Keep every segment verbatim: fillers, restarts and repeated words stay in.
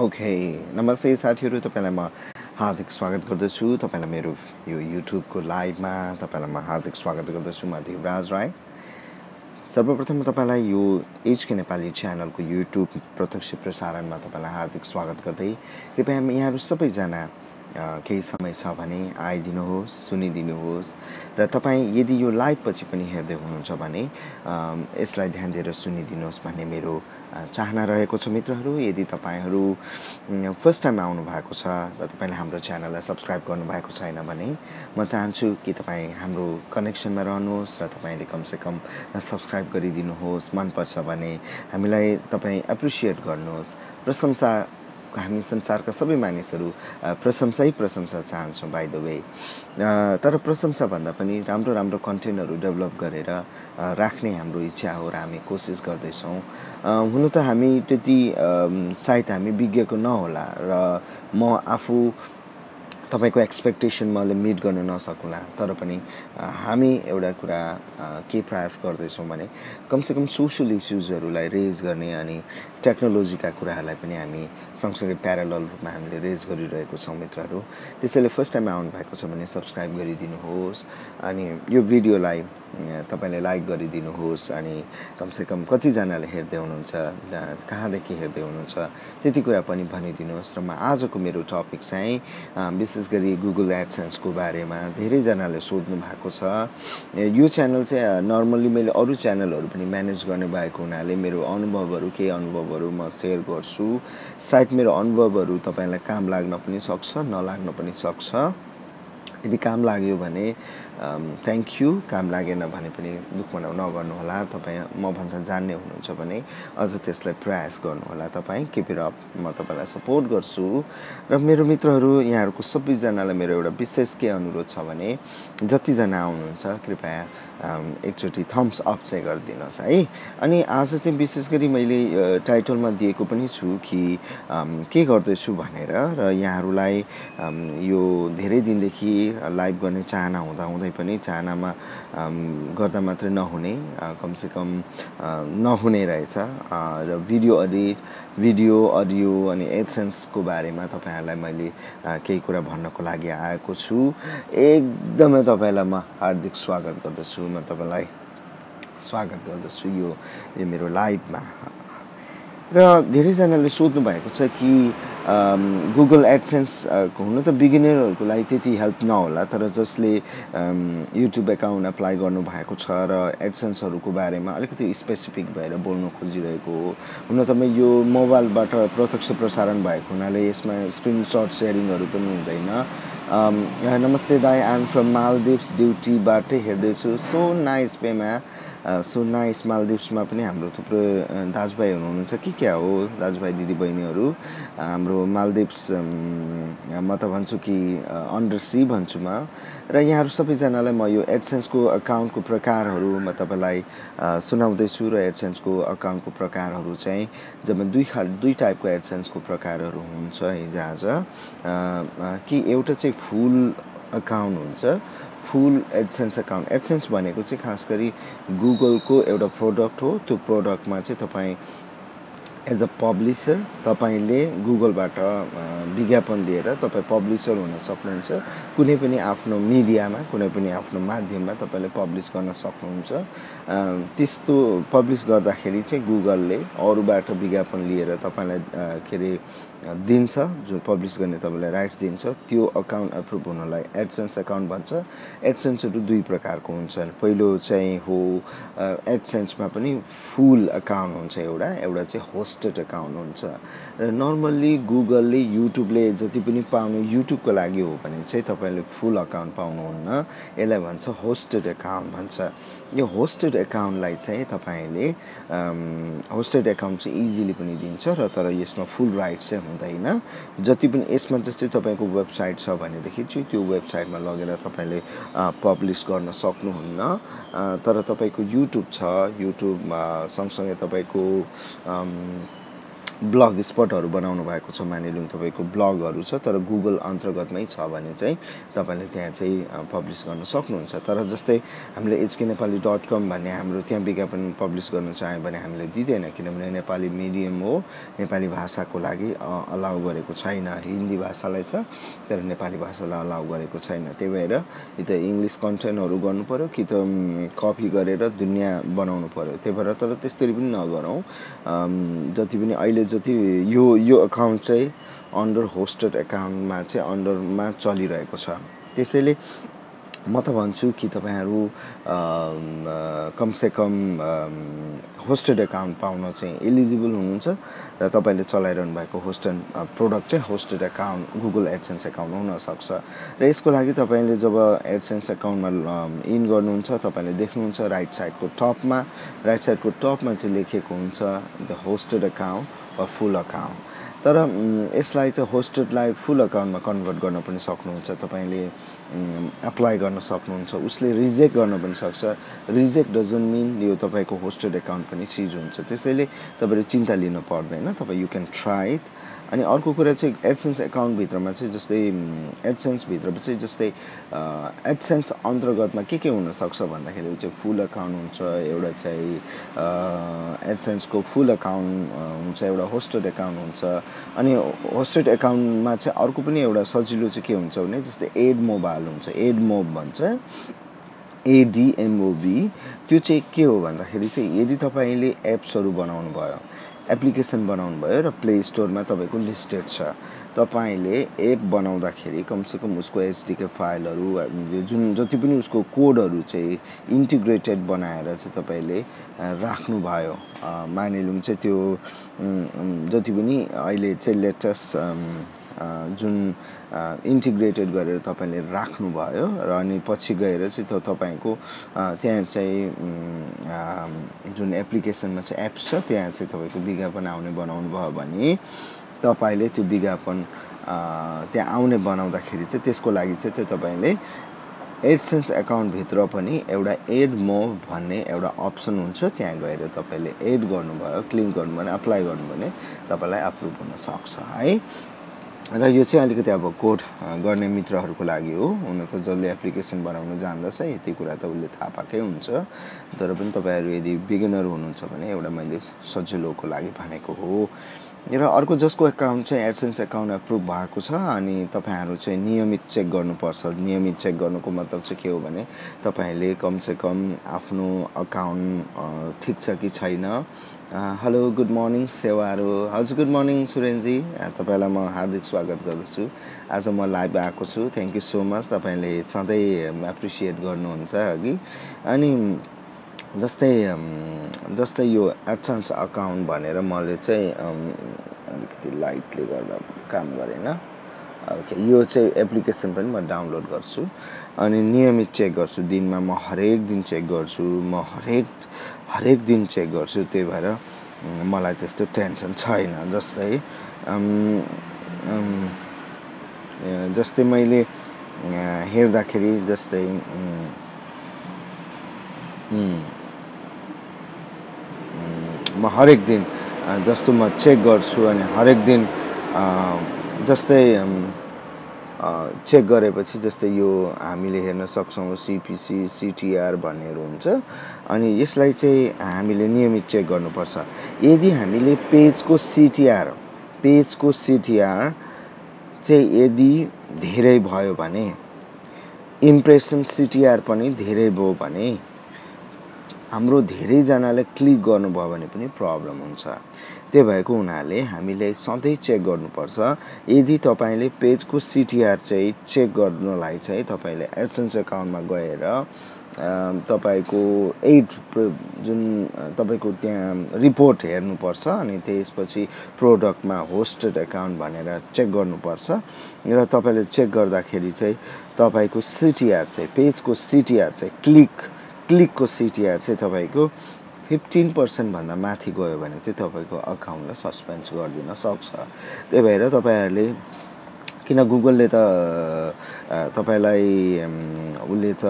Okay, namaste साथीहरु, तपाईलाई म हार्दिक स्वागत गर्दछु। तपाईलाई मेरो यो YouTube को लाइभ मा तपाईलाई म हार्दिक स्वागत गर्दछु। म देवराज राई। सर्वप्रथम तपाईलाई यो एचके नेपाली च्यानल को YouTube प्रत्यक्ष प्रसारण मा तपाईलाई हार्दिक स्वागत गर्दै कृपया यहाँहरु सबै जना केही समय छ भने आइदिनु होस्, सुनिदिनु होस् र तपाई यदि यो लाइभ पछि पनि हेर्दै हुनुहुन्छ भने यसलाई ध्यान दिएर सुनिदिनु होस् भन्ने मेरो चाहना रहेको छ मित्रहरु। यदि तपाईहरु फर्स्ट टाइम आउनु भएको छ र तपाईले हाम्रो च्यानललाई सब्स्क्राइब गर्नु भएको छैन भने म चाहन्छु कि तपाई हाम्रो कनेक्सनमा रहनुहोस् र तपाईले कम से कम सब्स्क्राइब गरिदिनु होस्। मन पर्छ भने हामीलाई तपाई एप्रिशिएट गर्नुहोस्। प्रशंसा हामी संसारका सबै मानिसहरु प्रशंसा नै प्रशंसा चाहन्छौं। बाइ द वे तर प्रशंसा भन्दा पनि राम्रो राम्रो कन्टेन्टहरु डेभलप गरेर राख्ने हाम्रो इच्छा हो र हामी कोशिश गर्दै छौं। हुन त हामी त्यति सायद हामी विज्ञको नहोला र म आफू तपाईको एक्सपेक्टेशन मैले मिट गर्न नसकुला, तर पनि हामी एउटा कुरा के प्रयास गर्दै छौं भने कम से कम सोशल इश्यूजहरुलाई रेज गर्ने अनि टेक्नोलोजीका कुराहरुलाई पनि हामी सँगसँगै प्यारेलल रूपमा हामीले रेज गरिरहेको छौं मित्रहरु। त्यसैले फर्स्ट टाइम आउनु भएको छ भने सब्स्क्राइब गरिदिनु होस् अनि यो भिडियोलाई तपाईले लाइक गरिदिनु होस् अनि कम से कम कति जनाले हेर्दै हुनुहुन्छ, कहाँ देखि हेर्दै हुनुहुन्छ त्यति कुरा पनि भनिदिनु होस्। र म आजको मेरो टपिक चाहिँ विशेष गरी Google AdSense को बारेमा धेरै जनाले सोध्नु भएको छ। यो च्यानल चाहिँ नर्मली मैले अरु च्यानलहरु पनि म्यानेज गर्ने भएको हुनाले मेरो अनुभवहरु के अनुभवहरु म शेयर गर्छु। सायद मेरो अनुभवहरु तपाईलाई काम लाग्न पनि सक्छ, नलाग्न पनि सक्छ। यदि काम लाग्यो भने थ्यांक यू, काम लागेन भने पनि दुख मनाउन नगर्नु होला। तपाई म भन्दा जान्ने हुनुहुन्छ भने अझ त्यसलाई प्रयास गर्नु होला। तपाई किप इट अप, म तपाईलाई सपोर्ट गर्छु। र मेरो मित्रहरु, यहाँहरुको सबै जनालाई मेरो एउटा विशेष के अनुरोध छ भने जति जना आउनुहुन्छ कृपया एकचोटी थम्स अप चाहिँ गरिदिनुहोस् है। अनि आज चाहिँ विशेष गरी मैले टाइटलमा दिएको पनि छु कि के गर्दैछु भनेर र यहाँहरुलाई यो धेरै दिनदेखि लाइभ गर्ने चाहना हुँदा हुँदै पनि चाहनामा गर्दा मात्र नहुने, कम से कम नहुने रहेछ र भिडियो एडिट, भिडियो अडियो अनि एडसेन्स को बारेमा तपाईहरुलाई मैले केही कुरा भन्नको लागि आएको छु। एकदमै तपाईलाई म हार्दिक स्वागत गर्दछु। म तपाईलाई स्वागत गर्दछु यो यो मेरो लाइभमा। र धेरै जनाले सोध्नु भएको छ कि Google AdSense को हुन त बिगिनरहरुको लागि त्यति हेल्प नहोला, तर जसले YouTube अकाउन्ट अप्लाई गर्नु भएको छ र एडसेन्सहरुको बारेमा अलिकति स्पेसिफिक भएर बोल्न खोजिरहेको हो। हुन त म यो मोबाइलबाट प्रत्यक्ष प्रसारण भएको हुनाले यसमा स्क्रिनशट शेयरिङहरु पनि हुँदैन। नमस्ते दाइ, आई एम फ्रम मालदिव्स, ड्युटीबाट हेर्दै छु। So nice Pema, so nice. मालदिव्समा पनि हाम्रो थुप्रो दाजुभाइ हुनुहुन्छ कि क्या हो, दाजुभाइ दिदीबहिनीहरु हाम्रो मालदिव्स, म त भन्छु कि अन्डर सी भन्छु म। र यहाँहरु सबै जनालाई म यो एडसेन्स को अकाउन्ट को प्रकारहरु म तपाईलाई सुनाउँदै छु। र एडसेन्स को अकाउन्ट को प्रकारहरु चाहिँ जम्मा दुई दुई टाइप को एडसेन्स को प्रकारहरु हुन्छ हिजोआज, कि एउटा चाहिँ फुल अकाउन्ट हुन्छ, फुल एडसेन्स अकाउन्ट। एडसेन्स भनेको चाहिँ खास गरी Google को एउटा प्रोडक्ट हो। त्यो प्रोडक्टमा चाहिँ तपाई एज अ पब्लिशर तपाईले Google बाट विज्ञापन दिएर तपाई पब्लिशर हुन सक्नुहुन्छ। कुनै पनि आफ्नो मिडियामा, कुनै पनि आफ्नो माध्यममा तपाईले पब्लिश गर्न सक्नुहुन्छ। त्यस्तो पब्लिश गर्दाखेरि चाहिँ Google ले अरूबाट विज्ञापन लिएर तपाईलाई केरे दिन्छ, जो पब्लिश गर्ने तपाईलाई राइट्स दिन्छ। त्यो अकाउन्ट अप्रुभ हुनलाई एडसेन्स अकाउन्ट भन्छ। एडसेन्सहरु दुई प्रकारको हुन्छन्। पहिलो चाहिँ हो एडसेन्समा पनि फुल अकाउन्ट हुन्छ एउटा, एउटा चाहिँ होस्टेड अकाउन्ट हुन्छ। र नर्मल्ली Google ले YouTube ले जति पनि पाउने YouTube को लागि हो भने चाहिँ तपाईले फुल अकाउन्ट पाउनुहुन्न, यसलाई भन्छ होस्टेड अकाउन्ट भन्छ। यो होस्टेड अकाउन्टलाई चाहिँ तपाईले होस्टेड अकाउन्ट चाहिँ इजिली पनि दिन्छ र तर यसमा फुल राइट्स चाहिँ हुँदैन। जति पनि यसमा जस्तै तपाईको वेबसाइट छ भने देखि चाहिँ त्यो वेबसाइटमा लगेर तपाईले पब्लिश गर्न सक्नुहुन्न, तर तपाईको YouTube छ, YouTube सँगसँगै तपाईको ब्लग स्पटहरु बनाउनु भएको छ मानिलिउँ तपाईको ब्लगहरु छ तर गुगल अन्तर्गतमै छ भने चाहिँ तपाईले त्यहाँ चाहिँ पब्लिश गर्न सक्नुहुन्छ तर जस्तै हामीले एच के नेपाली डट कम भन्ने हाम्रो त्यहाँ विज्ञापन पब्लिश गर्न चाहे भने हामीले दिदैन किनभने नेपाली मिडियम हो नेपाली भाषाको लागि अलाउ गरेको छैन हिन्दी भाषालाई छ तर नेपाली भाषालाई अलाउ गरेको छैन त्यही भएर इ त इंग्लिश कन्टेन्टहरु गर्नु पर्यो कि त कपी गरेर दुनिया बनाउनु पर्यो त्यही भएर तर त्यसरी पनि नगरौं जति पनि अहिले जति यो यो अकाउन्ट चाहिँ अन्डर होस्टेड अकाउन्टमा चाहिँ अन्डरमा चलिरहेको छ त्यसैले म त भन्छु कि तपाईहरु कम से कम होस्टेड अकाउन्ट पाउन चाहिँ एलिजिबल हुनुहुन्छ र तपाईले चलाइरहनु भएको होस्टेड प्रोडक्ट चाहिँ hosted account Google AdSense account हुन सक्छ र यसको लागि तपाईले जब एडसेन्स अकाउन्टमा इन गर्नुहुन्छ तपाईले देख्नुहुन्छ राइट साइडको टपमा राइट साइडको टपमा चाहिँ लेखेको हुन्छ द होस्टेड अकाउन्ट वा फुल अकाउन्ट तर यसलाई चाहिँ होस्टेडलाई फुल अकाउन्टमा कन्भर्ट गर्न पनि सक्नुहुन्छ तपाईले अप्लाई गर्न सक्नुहुन्छ उसले रिजेक्ट गर्न पनि सक्छ रिजेक्ट डजन्ट मिन यो तपाईको होस्टेड अकाउन्ट पनि सिज हुन्छ त्यसैले तपाईले चिन्ता लिनु पर्दैन तपाई यु क्यान ट्राई इट अनि अर्को कुरा चाहिँ एडसेन्स अकाउन्ट भित्रमा चाहिँ जस्तै एडसेन्स भित्र चाहिँ जस्तै एडसेन्स अन्तर्गतमा के के हुन सक्छ भन्दाखेरि चाहिँ फुल अकाउन्ट हुन्छ एउटा चाहिँ एडसेन्स को फुल अकाउन्ट हुन्छ एउटा होस्टेड अकाउन्ट हुन्छ अनि होस्टेड अकाउन्टमा चाहिँ अर्को पनि एउटा सजिलो चाहिँ के हुन्छ भने जस्तै एड मोबाइल हुन्छ एड मोब भन्छ एडीएमओबी त्यो चाहिँ के हो भन्दाखेरि चाहिँ यदि तपाईले एप्सहरु बनाउनु भयो एप्लिकेसन बनाउनु भयो र प्ले स्टोरमा तपाईको लिस्टेड छ तपाईले एप बनाउँदाखेरि कम से कम उसको एचडीके फाइलहरु जुन जति पनि उसको कोडहरु चाहिँ इन्टिग्रेटेड बनाएर चाहिँ तपाईले राख्नु भयो मानिलिउँ चाहिँ त्यो जति पनि अहिले चाहिँ लेटेस्ट जुन इन्टिग्रेटेड गरेर तपाईले राख्नु भयो र अनि पछि गएर चाहिँ त्यो तपाईको त्यहाँ चाहिँ जुन एप्लिकेसनमा चाहिँ एप्स छ त्यहाँ चाहिँ तपाईको विज्ञापन आउने बनाउनु भयो भने तपाईले त्यो विज्ञापन त्यहाँ आउने बनाउँदाखेरि चाहिँ त्यसको लागि चाहिँ त्यो तपाईले एडसेन्स अकाउन्ट भित्र पनि एउटा एड मोभ भन्ने एउटा अप्सन हुन्छ त्यहाँ गएर तपाईले एड गर्नु भयो क्लिक गर्नु भने अप्लाई गर्नु भने तपाईलाई अप्रुभ हुन सक्छ है र यो चाहिँ अलिकति अब कोड गर्ने मित्रहरुको लागि हो उनी त जसले एप्लिकेसन बनाउन जान्दछ यति कुरा त उले थाहा पाकै हुन्छ तर पनि तपाईहरु यदि बिगिनर हुनुहुन्छ भने एउटा मैले सजिलोको लागि भनेको हो र अर्को जसको अकाउन्ट चाहिँ एडसेन्स अकाउन्ट अप्रुभ भएको छ अनि तपाईहरु चाहिँ नियमित चेक गर्नुपर्छ नियमित चेक गर्नुको मतलब चाहिँ के हो भने तपाईले कम से कम आफ्नो अकाउन्ट ठीक छ कि छैन हेलो गुड मर्निङ सेवारो हजुर गुड मर्निङ सुरेनजी तपाईलाई म हार्दिक स्वागत गर्दछु आज म लाइभ आएको छु थ्यांक यू सो मच तपाईले सधैं एप्रिशिएट गर्नुहुन्छ अघि अनि जस्तै जस्तै यो एडसेन्स अकाउन्ट भनेर मैले चाहिँ अलिकति लाइटले गर्दा काम गरेन ओके यो चाहिँ एप्लिकेसन पनि म डाउनलोड गर्छु अनि नियमित चेक गर्छु दिनमा म हरेक दिन चेक गर्छु म हरेक हरेक दिन चेक गर्छु त्यही भएर मलाई त्यस्तो टेन्सन छैन जस्तै जस्तै मैले हेर्दाखेरि जस्तै म हरेक दिन जस्तो म चेक गर्छु अनि हरेक दिन जस्तै चेक गरेपछि जस्तै यो हामीले हेर्न सक्छौं सीपीसी सीटीआर भन्नेहरु हुन्छ अनि यसलाई चाहिँ हामीले नियमित चेक गर्नुपर्छ यदि हामीले पेजको सीटीआर पेजको सीटीआर चाहिँ यदि धेरै भयो भने इम्प्रेसन सीटीआर पनि धेरै भयो भने हाम्रो धेरै जनाले क्लिक गर्नु भयो भने पनि प्रब्लम हुन्छ त्यही भएको उनाले हामीले सधैं चेक गर्नुपर्छ यदि तपाईले पेजको सीटीआर चाहिँ चेक गर्नलाई चाहिँ तपाईले एडसेन्स अकाउन्टमा गएर तपाईको एड जुन तपाईको त्यहाँ रिपोर्ट हेर्नुपर्छ अनि त्यसपछि प्रोडक्टमा होस्टेड अकाउन्ट भनेर चेक गर्नुपर्छ र तपाईले चेक गर्दाखेरि चाहिँ तपाईको सीटीआर चाहिँ पेजको सीटीआर चाहिँ क्लिक क्लिकको सीटीआर चाहिँ तपाईको fifteen percent भन्दा माथि गयो भने चाहिँ तपाईको अकाउन्टलाई सस्पेन्ड गर्न सक्छ त्यही भएर तपाईहरुले किन गुगलले त तपाईलाई उले त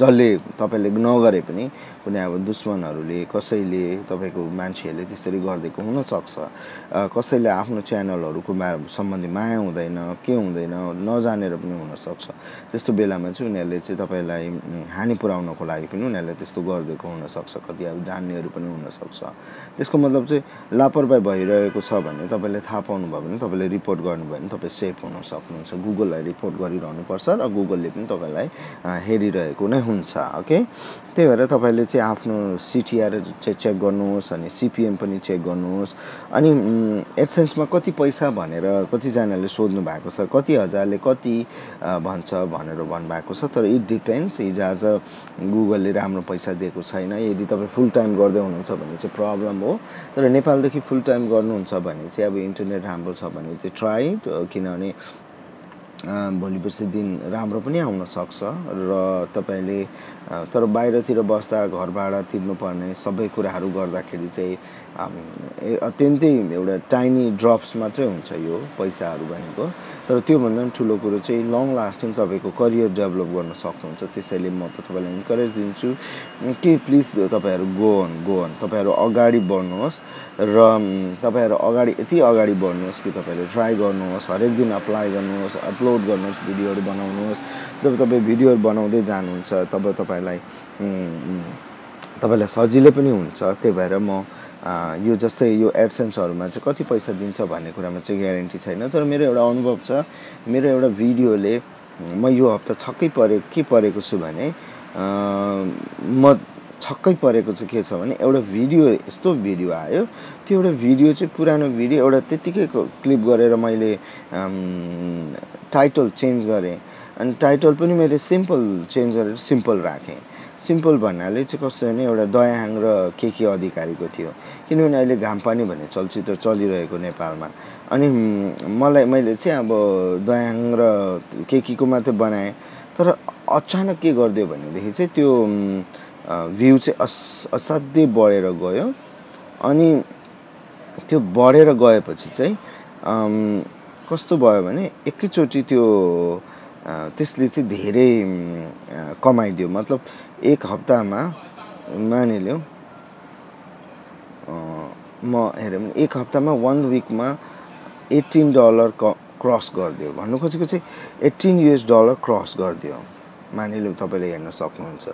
जसले तपाईले नगरे पनि कुनै अब दुश्मनहरुले कसैले तपाईको मान्छेले त्यसरी गर्देको हुन सक्छ कसैले आफ्नो च्यानलहरुको सम्बन्धी माया हुँदैन के हुँदैन नजानेर पनि हुन सक्छ त्यस्तो बेलामा चाहिँ उनीहरुले चाहिँ तपाईलाई हानि पुर्याउनको लागि पनि उनीहरुले त्यस्तो गर्देको हुन सक्छ कति अब जान्नेहरु पनि हुन सक्छ त्यसको मतलब चाहिँ लापरवाही भइरहेको छ भने तपाईले थाहा पाउनु भयो भने तपाईले रिपोर्ट गर्नुभयो भने तपाई सेफ हुन सक्नुहुन्छ गुगललाई रिपोर्ट गरिरहनु पर्छ र गुगलले पनि तपाईलाई हेरिरहेको नै हुन्छ ओके त्यही भएर तपाईले चाहिँ आफ्नो सीटीआर चाहिँ चेक गर्नुहोस् अनि सीपीएम पनि चेक गर्नुहोस् अनि एडसेन्स मा कति पैसा भनेर कति जनाले सोध्नु भएको छ कति हजारले कति भन्छ भनेर भन्न भएको छ तर इट डिपेंड्स हिजोआज गुगलले राम्रो पैसा दिएको छैन यदि तपाई फुल टाइम गर्दै हुनुहुन्छ भने चाहिँ प्रब्लम हो तर नेपालदेखि फुल टाइम गर्नुहुन्छ भने चाहिँ अब इन्टरनेट राम्रो छ भने चाहिँ ट्राई किनभने भोलिपछि दिन राम्रो पनि आउन सक्छ र तपाईले तर बाहिरतिर बस्दा घरबाट तिर्नु पर्ने सबै कुराहरू गर्दाखेरि चाहिँ अत्यन्तै एउटा टाइनी ड्रप्स मात्रै हुन्छ यो पैसाहरू भनेको तर त्यो भन्दा पनि ठूलो कुरा चाहिँ लङ लास्टिङ तपाईको करियर डेभलप गर्न सक्नुहुन्छ त्यसैले म तपाईलाई इन्करेज दिन्छु कि प्लिज तपाईहरु गो अन गो अन तपाईहरु अगाडि बढ्नुहोस् र तपाईहरु अगाडि यति अगाडि बढ्नुहोस् कि तपाईले ट्राई गर्नुहोस् हरेक दिन अप्लाई गर्नुहोस् अपलोड गर्नुहोस् भिडियोहरु बनाउनुहोस् जब तपाई भिडियोहरु बनाउँदै जानुहुन्छ तब तपाईलाई तपाईलाई सजिलै पनि हुन्छ त्यही भएर म आ, यो जस्तै यो एडसेन्सहरुमा चाहिँ कति पैसा दिन्छ भन्ने कुरामा चाहिँ ग्यारेन्टी छैन तर मेरो एउटा अनुभव छ मेरो एउटा भिडियोले म यो हप्ता छक्कै परे के परेको छु भने म छक्कै परेको चाहिँ के छ भने एउटा भिडियो यस्तो भिडियो आयो त्यो एउटा भिडियो चाहिँ पुरानो भिडियो एउटा त्यतिकैको क्लिप गरेर मैले टाइटल चेन्ज गरे अनि टाइटल पनि मैले सिम्पल चेन्ज गरेर सिम्पल राखे सिम्पल भन्नाले चाहिँ कस्तो भने एउटा दयाहाङ र केके अधिकारीको थियो किनभने अहिले घामपानी भन्ने चलचित्र चलिरहेको नेपालमा अनि मलाई मैले चाहिँ अब दयाहाङ र केकेको मात्र बनाए तर अचानक के गर्दियो भनेदेखि चाहिँ त्यो भ्यू चाहिँ असाध्यै बढेर गयो अनि त्यो बढेर गएपछि चाहिँ कस्तो भयो भने एकैचोटी त्यो त्यसले चाहिँ धेरै कमाइदियो मतलब एक हप्तामा मानिलियौ म हेरौँ एक हप्तामा वन विकमा eighteen dollars क्रस गर्दियो भन्नु खोजेको चाहिँ eighteen US dollar क्रस गर्दियो मानिलियौ तपाईले हेर्न सक्नुहुन्छ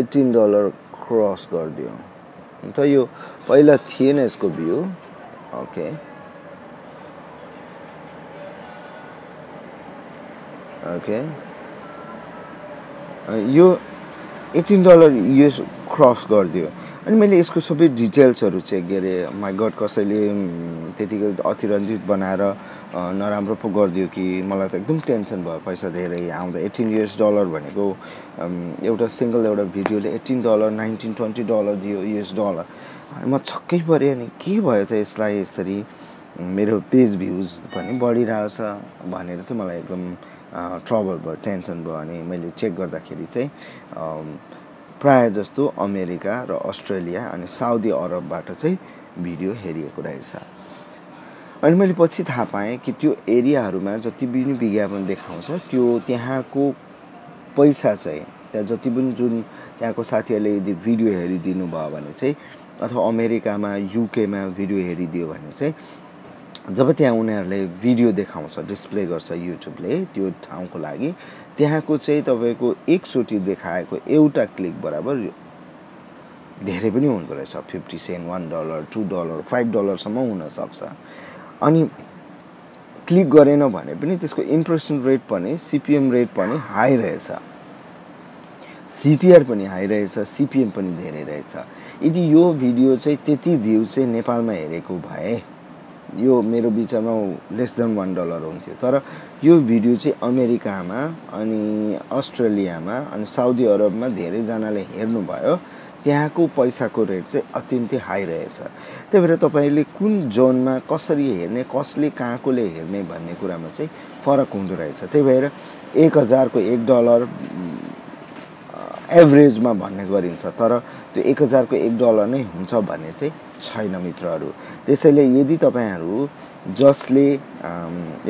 eighteen dollars क्रस गर्दियो त यो पहिला थिएन यसको भ्यू ओके ओके यो eighteen dollars US क्रस गर्दियो अनि मैले यसको सबै डिटेल्सहरु चेक गरे माय गॉड कसैले त्यतिकै अतिरञ्जित बनाएर नराम्रो पो गर्दियो कि मलाई त एकदम टेन्सन भयो पैसा धेरै आउँदा eighteen US dollar भनेको एउटा सिंगल एउटा भिडियोले eighteen dollars nineteen twenty dollars दियो US डलर म छक्कै परे अनि के भयो त यसलाई यसरी मेरो पेज भ्यूज पनि बढिरहेछ भनेर चाहिँ मलाई एकदम ट्रबल भयो टेन्सन भयो अनि मैले चेक गर्दाखेरि चाहिँ प्राय जस्तो अमेरिका र अस्ट्रेलिया अनि साउदी अरबबाट चाहिँ भिडियो हेरिएको रहेछ अनि मैले पछि थाहा पाएँ कि त्यो एरियाहरुमा जति पनि विज्ञापन देखाउँछ त्यो त्यहाँको पैसा चाहिँ त्यहाँ जति पनि जुन त्यहाँको साथीहरुले यदि भिडियो हेरिदिनु भयो भने चाहिँ अथवा अमेरिकामा युकेमा भिडियो हेरिदियो भने चाहिँ जब त्यहाँ उनीहरुले भिडियो देखाउँछ डिस्प्ले गर्छ युट्युबले त्यो ठाउँको लागि त्यहाँको चाहिँ तपाईको एकचोटी देखाएको एउटा क्लिक बराबर धेरै पनि हुँदो रहेछ fifty cent one dollar two dollar five dollar सम्म हुन सक्छ अनि क्लिक गरेन भने पनि त्यसको इम्प्रेसन रेट पनि सीपीएम रेट पनि हाई रहेछ सीटीआर पनि हाई रहेछ सीपीएम पनि धेरै रहेछ यदि यो भिडियो चाहिँ त्यति भ्यू चाहिँ नेपालमा हेरेको भए यो मेरो विचारमा लेस देन one dollar हुन्थ्यो तर यो भिडियो चाहिँ अमेरिकामा अनि अस्ट्रेलियामा अनि साउदी अरबमा धेरै जनाले हेर्नु भयो त्यहाँको पैसाको रेट चाहिँ अत्यन्तै हाई रहेछ त्यही भएर तपाईले कुन जोनमा कसरी हेर्ने कसले कहाँकोले हेर्ने भन्ने कुरामा चाहिँ फरक हुँदो रहेछ त्यही भएर one thousand को one dollar एभरेज मा भन्ने गरिन्छ तर त्यो एक हजार को एक डलर नै हुन्छ भन्ने चाहिँ छैन मित्रहरु त्यसैले यदि तपाईहरु जसले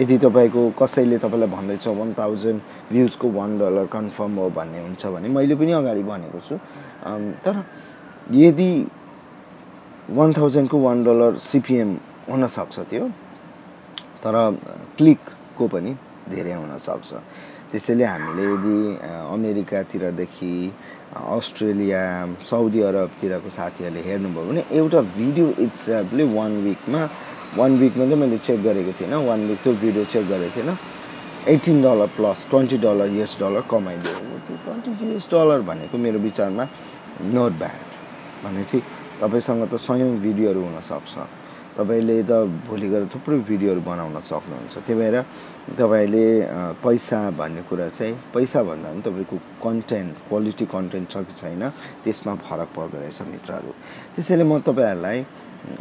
यदि तपाईको कसैले तपाईलाई भन्दै छ one thousand भ्यूज को one डलर कन्फर्म हो भन्ने हुन्छ भने मैले पनि अगाडि भनेको छु तर यदि one thousand को one डलर सीपीएम हुन सक्छ त्यो तर क्लिक को पनि धेरै हुन सक्छ त्यसैले हामीले यदि अमेरिका तिर देखि अस्ट्रेलिया साउदी अरब तिरको साथीहरुले हेर्नु भयो भने एउटा भिडियो इट्सले one week मा one week मा मैले चेक गरेको थिएन one week त्यो भिडियो चेक गरेको थिएन eighteen dollar plus twenty dollar US dollar कमाइदियो twenty युएस डलर भनेको मेरो विचारमा नट ब्याड भनेपछि तपाईसँग त सयौं भिडियोहरु हुन सक्छ तपाईले त भोलि गएर थुप्रै भिडियोहरु बनाउन सक्नुहुन्छ त्यही भएर तपाईले पैसा भन्ने कुरा चाहिँ पैसा भन्दा पनि तपाईको कन्टेन्ट क्वालिटी कन्टेन्ट छ कि छैन त्यसमा फरक पर्दो रहेछ मित्रहरु त्यसैले म तपाईहरुलाई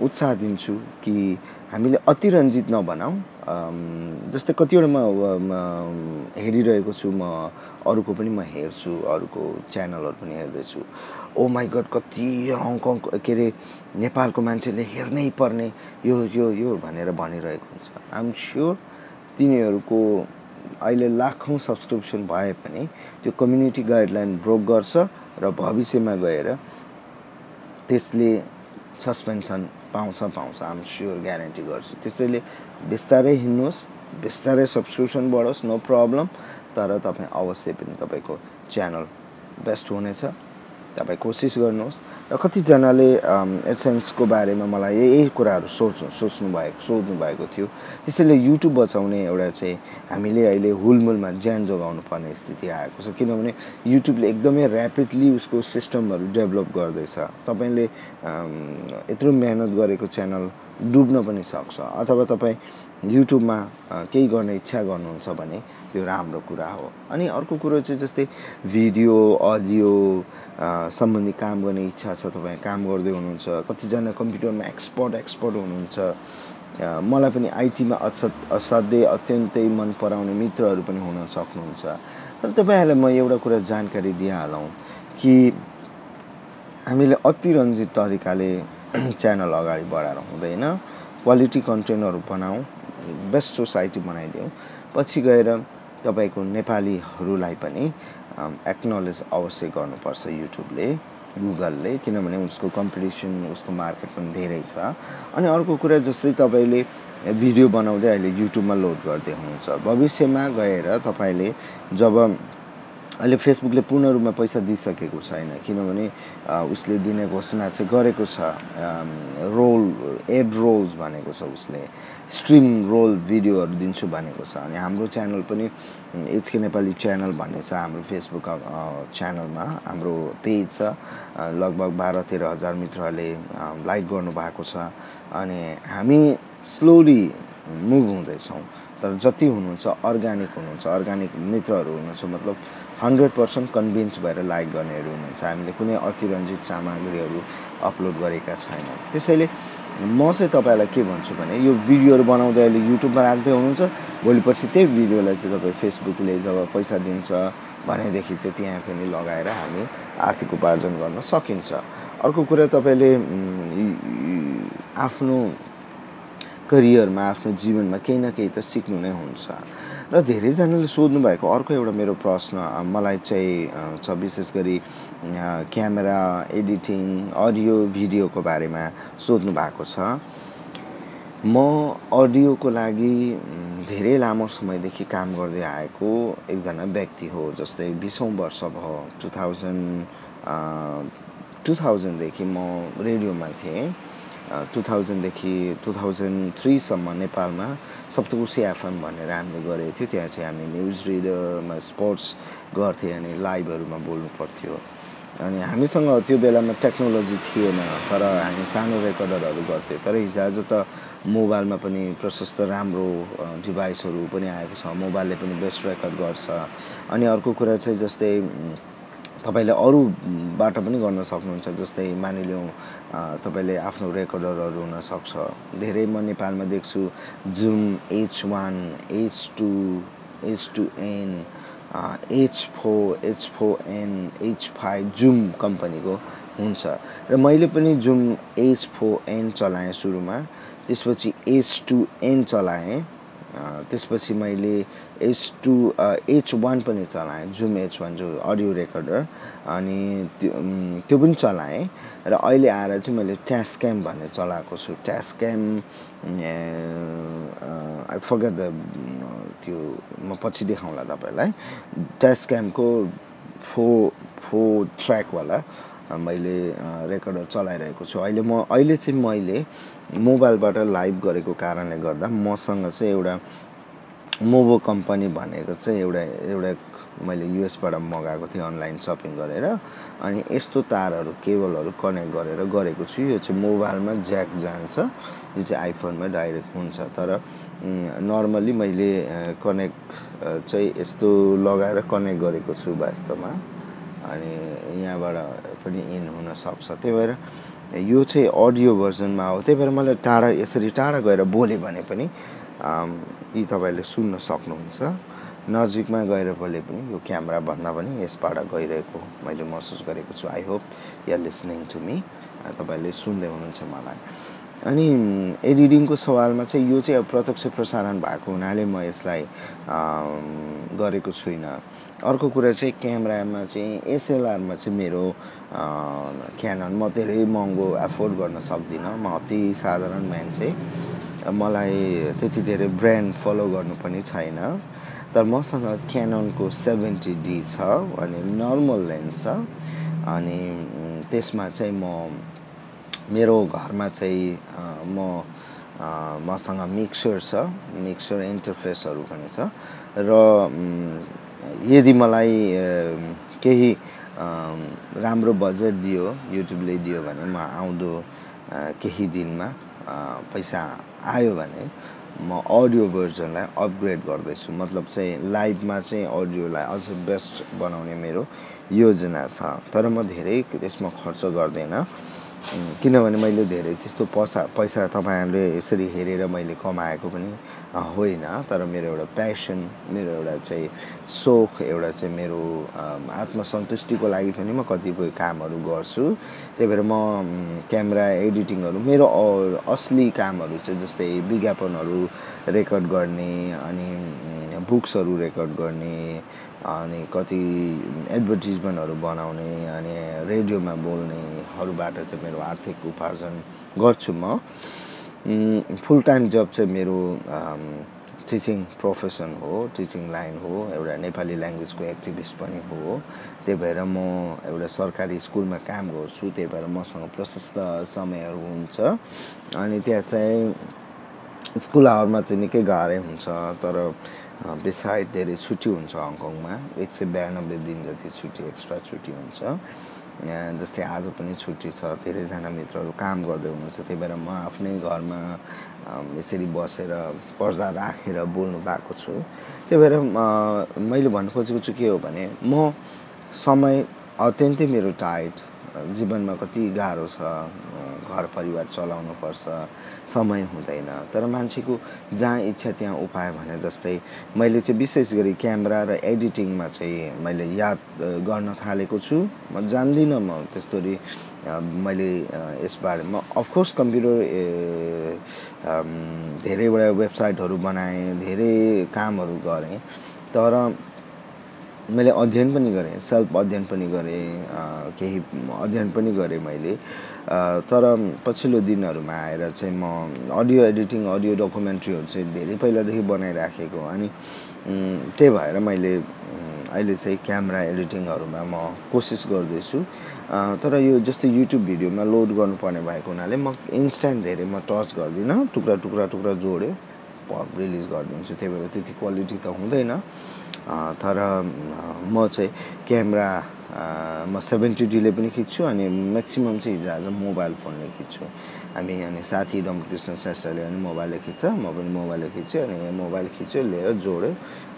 उत्साह दिन्छु कि हामीले अतिरञ्जित नबनाऊ जस्तै कतिवटा म हेरिरहेको छु म अरुको पनि म हेर्छु अरुको च्यानलहरु पनि हेर्दै छु ओ माइ गॉड कति हङकङ केरे नेपालको मान्छेले हेर्नै पर्ने यो यो यो भनेर भनिरहेको हुन्छ आई एम श्योर तिनीहरुको अहिले लाखौं सब्स्क्रिप्सन भए पनि त्यो कम्युनिटी गाइडलाइन ब्रेक गर्छ र भविष्यमा गएर त्यसले सस्पेन्सन पाउँछ पाउँछ आई एम श्योर ग्यारेन्टी गर्छु त्यसैले बिस्तारै हिन्नुहोस् बिस्तारै सब्स्क्रिप्सन बढोस् नो प्रब्लम तर तपाई अवश्य पनि तपाईको च्यानल बेस्ट हुनेछ तपाई कोशिश गर्नुहोस् र कति जनाले एडसेन्स को बारेमा मलाई यही कुराहरु सोच्नु सोच्नु भएको सोध्नु भएको थियो त्यसैले युट्युब बचाउने एउटा चाहिँ हामीले अहिले हुलमुलमा ज्यान जोगाउनु पर्ने स्थिति आएको छ किनभने युट्युबले एकदमै र्यापिडली उसको सिस्टमहरु डेभलप गर्दै छ तपाईले यत्रो मेहनत गरेको च्यानल डुब्न पनि सक्छ अथवा तपाई युट्युबमा केही गर्ने इच्छा गर्नुहुन्छ भने त्यो राम्रो कुरा हो अनि अर्को कुरा चाहिँ जस्तै भिडियो अडियो सम्बन्धी काम गर्ने इच्छा छ तपाई काम गर्दै हुनुहुन्छ कति जना कम्प्युटरमा एक्सपर्ट एक्सपर्ट हुनुहुन्छ मलाई पनि आईटी मा असाध्यै अत्यन्तै मन पराउने मित्रहरु पनि हुन सक्नुहुन्छ तर तपाईहरुलाई म एउटा कुरा जानकारी दिइहालौं कि हामीले अतिरञ्जित तरिकाले च्यानल अगाडि बढाएर हुँदैन क्वालिटी कन्टेन्टहरु बनाऊ बेस्ट सोसाइटी बनाइदिऊ पछि गएर तपाईको नेपालीहरुलाई पनि एक्नोलेज अवश्य गर्नुपर्छ युट्युबले गुगलले किनभने उसको कम्पिटिसन उसको मार्केट पनि धेरै छ अनि अर्को कुरा जस्तै तपाईले भिडियो बनाउँदै अहिले युट्युबमा लोड गर्दै हुनुहुन्छ भविष्यमा गएर तपाईले जब अहिले फेसबुकले पूर्ण रूपमा पैसा दिइसकेको छैन किनभने उसले दिने घोषणा चाहिँ गरेको छ रोल एड रोल्स भनेको छ उसले स्ट्रीम रोल भिडियोहरु दिन्छु भनेको छ अनि हाम्रो च्यानल पनि एचके नेपाली च्यानल भन्ने छ हाम्रो फेसबुक च्यानलमा हाम्रो पेज छ लगभग बाह्र तेह्र हजार मित्रहरुले लाइक गर्नु भएको छ अनि हामी स्लोली मुभ हुँदै छौं तर जति हुनुहुन्छ अर्गानिक हुनुहुन्छ अर्गानिक मित्रहरु हुनुहुन्छ मतलब one hundred percent कन्भिन्स भएर लाइक गर्नेहरु हुनुहुन्छ हामीले कुनै अतिरञ्जित सामग्रीहरु अपलोड गरेका छैनौं त्यसैले म चाहिँ तपाईलाई के भन्छु भने यो भिडियोहरु बनाउँदै अहिले युट्युबमा राख्दै हुनुहुन्छ भोलिपछि त्यही भिडियोलाई चाहिँ तपाई फेसबुकले जब पैसा दिन्छ भनेदेखि चाहिँ त्यहाँ पनि लगाएर हामी आर्थिक उपार्जन गर्न सकिन्छ अर्को कुरा तपाईले आफ्नो करियरमा आफ्नो जीवनमा केही न केही त सिक्नु नै हुन्छ र धेरै जनाले सोध्नु भएको अर्को एउटा मेरो प्रश्न मलाई चाहिँ छ विशेष गरी क्यामेरा एडिटिङ अडियो भिडियोको बारेमा सोध्नु भएको छ म अडियोको लागि धेरै लामो समयदेखि काम गर्दै आएको एकजना व्यक्ति हो जस्तै बीसौं वर्ष भयो two thousand देखि म रेडियोमा थिए two thousand देखि two thousand three सम्म नेपालमा सप्तकोशी एफएम भनेर हामीले गरेको थियो त्यहाँ चाहिँ हामी न्यूज रिडरमा स्पोर्ट्स गर्थे अनि लाइभहरुमा बोल्नु पर्थ्यो अनि हामीसँग त्यो बेलामा टेक्नोलोजी थिएन तर हामी सानो रेकर्डरहरु गर्थे तर हिजो आज त मोबाइलमा पनि प्रशस्त राम्रो डिभाइसहरु पनि आएको छ मोबाइलले पनि बेस्ट रेकर्ड गर्छ अनि अर्को कुरा चाहिँ जस्तै तपाईले अरुबाट पनि गर्न सक्नुहुन्छ जस्तै मानिलिउँ तपाईले आफ्नो रेकर्डरहरु हुन सक्छ धेरै म नेपालमा देख्छु Zoom H one H two H two N uh, H four, H four N, H five Zoom company go huncha. र मैले पनि Zoom H four N चलाए सुरुमा, त्यसपछि H two N चलाए, त्यसपछि मैले H two H one पनि चलाए, Zoom H one जो audio recorder अनि त्यो पनि चलाए र अहिले आएर चाहिँ मैले Tascam भन्ने चलाएको छु. Tascam I forgot the त्यो म पछि देखाउँला तपाईलाई. Tascam को four four track वाला मैले रेकर्डर चलाइरहेको छु. अहिले म अहिले चाहिँ मैले मोबाइलबाट लाइभ गरेको कारणले गर्दा मसँग चाहिँ एउटा मोबो कम्पनी भनेको चाहिँ एउटा एउटा मैले यूएस बाट मगाएको थिए अनलाइन शपिङ गरेर अनि यस्तो तारहरू केबलहरू कनेक्ट गरेर गरेको छु. यो चाहिँ मोबाइलमा ज्याक जान्छ, यो चाहिँ आइफोनमा डाइरेक्ट हुन्छ. तर नर्मली मैले कनेक्ट चाहिँ यस्तो लगाएर कनेक्ट गरेको छु वास्तवमा, अनि यहाँबाट पनि इन हुन सक्छ. त्यही भएर यो चाहिँ अडियो भर्जनमा हो. त्यही भएर मलाई टाढा यसरी टाढा गएर बोले भने पनि यी तपाईले सुन्न सक्नुहुन्छ. नजिकमा गएर बोले पनि यो क्यामेरा भन्दा पनि यसबाट गइरहेको मैले महसुस गरेको छु. I hope you are listening to me, तपाईले सुन्दै हुनुहुन्छ मलाई. अनि एडिटिङको सवालमा चाहिँ यो चाहिँ प्रत्यक्ष प्रसारण भएको हुनाले म यसलाई गरेको छुइनँ. अर्को कुरा चाहिँ क्यामेरामा चाहिँ एसएलआरमा चाहिँ मेरो Canon म धेरै महँगो अफोर्ड गर्न सक्दिनँ. म अति साधारण मान्छे, मलाई त्यति धेरै ब्रान्ड फलो गर्नु पनि छैन. तर मसँग Canon को सेभेन्टी डी छ अनि नर्मल लेन्स छ, अनि त्यसमा चाहिँ म मेरो घरमा चाहिँ म मसँग मिक्सर छ, मिक्सर इन्टरफेसहरु पनि छ. र यदि मलाई केही राम्रो बजेट दियो, युट्युबले दियो भने म आउँदो केही दिनमा पैसा आयो भने म अडियो भर्जनलाई अपग्रेड गर्दै छु. मतलब चाहिँ लाइभमा चाहिँ अडियोलाई अझ बेस्ट बनाउने मेरो योजना छ. तर म धेरै त्यसमा खर्च गर्दैन, किनभने मैले धेरै त्यस्तो पैसा पैसा तपाईहरुले यसरी हेरेर मैले कमाएको पनि होइन. तर मेरो एउटा प्यासन, मेरो एउटा चाहिँ सोख, एउटा चाहिँ मेरो आत्मसन्तुष्टिको लागि पनि म कतिपय कामहरु गर्छु. त्यही भएर म क्यामेरा एडिटिङहरु मेरो असली कामहरु चाहिँ जस्तै विज्ञापनहरु रेकर्ड गर्ने अनि बुक्सहरु रेकर्ड गर्ने अनि कति एडभर्टाइजमेन्टहरु बनाउने अनि रेडियोमा बोल्ने हरूबाट चाहिँ मेरो आर्थिक उपार्जन गर्छु. म फुल टाइम जब चाहिँ मेरो टिचिङ प्रोफेसन हो, टिचिङ लाइन हो, एउटा नेपाली ल्याङ्ग्वेजको एक्टिभिस्ट पनि हो. त्यही भएर म एउटा सरकारी स्कुलमा काम गर्छु. त्यही भएर मसँग प्रशस्त समयहरु हुन्छ अनि त्यहाँ चाहिँ स्कुल आवरमा चाहिँ निकै गाह्रो हुन्छ. तर बिसाइड धेरै छुट्टी हुन्छ हङकङमा, एक सय बयानब्बे दिन जति छुट्टी एक्स्ट्रा छुट्टी हुन्छ. जस्तै आज पनि छुट्टी छ, धेरैजना मित्रहरू काम गर्दै हुनुहुन्छ. त्यही भएर म आफ्नै घरमा यसरी बसेर पर्दा राखेर बोल्नु भएको छु. त्यही भएर मैले भन्न खोजेको छु के हो भने म समय अत्यन्तै मेरो टाइट, जीवनमा कति गाह्रो छ, घर परिवार चलाउनु पर्छ, समय हुँदैन. तर मान्छेको जहाँ इच्छा त्यहाँ उपाय भने जस्तै मैले चाहिँ विशेष गरी क्यामेरा र एडिटिङमा चाहिँ मैले याद गर्न थालेको छु. म जान्दिनँ म त्यसरी मैले यसबारेमा. अफकोर्स कम्प्युटर धेरैवटा वेबसाइटहरू बनाएँ, धेरै कामहरू गरेँ. तर मैले अध्ययन पनि गरेँ, सेल्फ अध्ययन पनि गरेँ, केही अध्ययन पनि गरेँ मैले. तर पछिल्लो दिनहरुमा आएर चाहिँ म अडियो एडिटिङ, अडियो डकुमेन्ट्रीहरु चाहिँ धेरै पहिलादेखि बनाइराखेको अनि त्यही भएर मैले अहिले चाहिँ क्यामेरा एडिटिङहरुमा म कोसिस गर्दै छु. तर यो जस्तो YouTube भिडियोमा लोड गर्नुपर्ने भएको हुनाले म इन्स्ट्यान्ट धेरै म टच गर्दिन, टुक्रा टुक्रा टुक्रा जोडे पप रिलिज गर्दिन्छु. त्यही भएर त्यति क्वालिटी त हुँदैन. तर म चाहिँ क्यामेरा म सेभेन्टी डी ले पनि खिच्छु अनि म्याक्सिमम चाहिँ हिजोआज मोबाइल फोनले खिच्छु. हामी अनि साथी डमकृष्ण श्रेष्ठले अनि मोबाइलले खिच्छ, म पनि मोबाइलले खिच्छु अनि मोबाइल खिच्यो, ल्यायो, जोड्यो